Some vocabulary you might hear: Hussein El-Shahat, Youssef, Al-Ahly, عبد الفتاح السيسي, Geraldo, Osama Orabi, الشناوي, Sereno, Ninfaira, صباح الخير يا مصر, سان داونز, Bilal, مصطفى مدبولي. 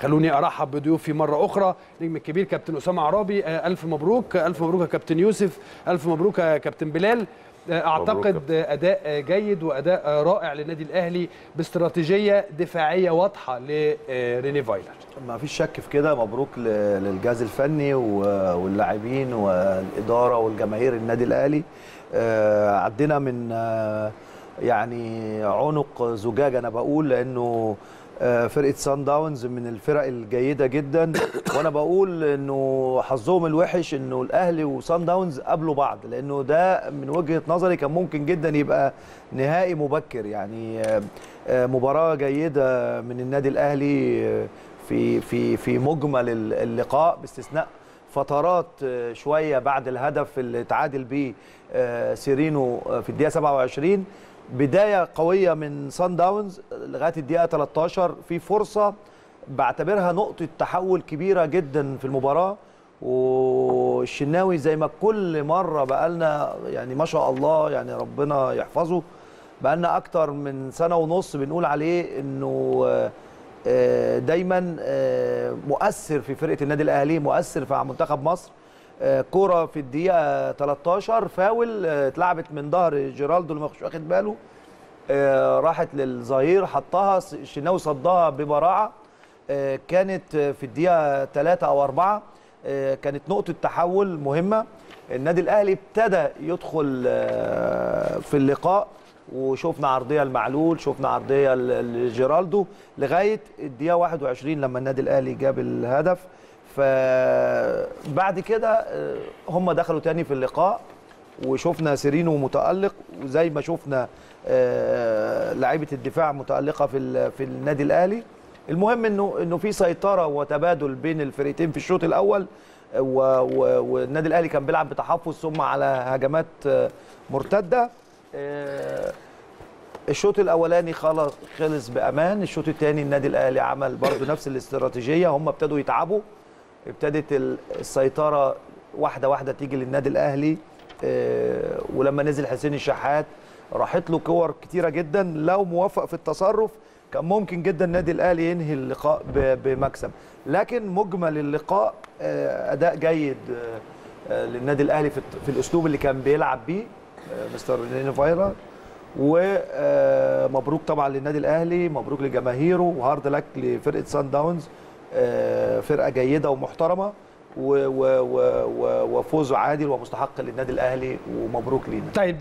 خلوني ارحب بضيوفي مره اخرى، نجم الكبير كابتن اسامه عرابي، الف مبروك. الف مبروك يا كابتن يوسف، الف مبروك يا كابتن بلال. اعتقد اداء جيد واداء رائع للنادي الاهلي باستراتيجيه دفاعيه واضحه لريني فايلر. ما فيش شك في كده. مبروك للجهاز الفني واللاعبين والاداره والجماهير النادي الاهلي. عدينا من يعني عنق زجاجه، انا بقول، لانه فرقه سان داونز من الفرق الجيده جدا، وانا بقول انه حظهم الوحش انه الاهلي وسان داونز قابلوا بعض، لانه ده من وجهه نظري كان ممكن جدا يبقى نهائي مبكر. يعني مباراه جيده من النادي الاهلي في في في مجمل اللقاء، باستثناء فترات شويه بعد الهدف اللي تعادل بيه سيرينو في الدقيقه 27. بداية قوية من سان داونز لغاية الدقيقة 13 في فرصة بعتبرها نقطة تحول كبيرة جدا في المباراة. والشناوي زي ما كل مرة بقالنا، يعني ما شاء الله، يعني ربنا يحفظه، بقالنا أكتر من سنة ونص بنقول عليه إنه دايما مؤثر في فرقة النادي الأهلي، مؤثر في منتخب مصر. كرة في الدقيقة 13 فاول اتلعبت من ظهر جيرالدو اللي ما كانش واخد باله، راحت للظهير، حطها الشناوي، صدها ببراعة. كانت في الدقيقة 3 أو 4 كانت نقطة تحول مهمة. النادي الأهلي ابتدى يدخل في اللقاء، وشوفنا عرضية لمعلول، شوفنا عرضية لجيرالدو لغاية الدقيقة 21 لما النادي الأهلي جاب الهدف. فبعد كده هم دخلوا تاني في اللقاء، وشوفنا سيرينو متألق، وزي ما شوفنا لعيبة الدفاع متألقة في النادي الأهلي. المهم انه في سيطرة وتبادل بين الفرقتين في الشوط الأول، والنادي الأهلي كان بيلعب بتحفظ ثم على هجمات مرتدة. الشوط الاولاني خلص بامان. الشوط الثاني النادي الاهلي عمل برضه نفس الاستراتيجيه، هم ابتدوا يتعبوا، ابتدت السيطره واحده واحده تيجي للنادي الاهلي. ولما نزل حسين الشحات راحت له كور كتيره جدا، لو موفق في التصرف كان ممكن جدا النادي الاهلي ينهي اللقاء بمكسب. لكن مجمل اللقاء اداء جيد للنادي الاهلي في الاسلوب اللي كان بيلعب بيه مستر نينفايرا. ومبروك طبعا للنادي الاهلي، مبروك لجماهيره، وهارد لك لفرقه سان داونز، فرقه جيده ومحترمه، وفوز عادل ومستحق للنادي الاهلي، ومبروك لينا.